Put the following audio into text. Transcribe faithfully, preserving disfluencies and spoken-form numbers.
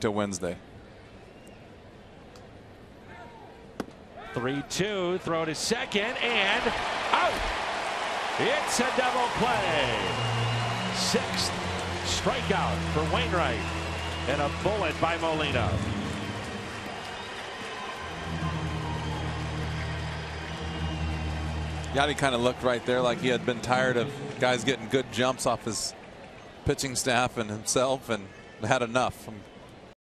till Wednesday. three two, throw to second, and out. It's a double play. Sixth strikeout for Wainwright, and a bullet by Molina. Yadi kind of looked right there like he had been tired of guys getting good jumps off his pitching staff and himself and had enough.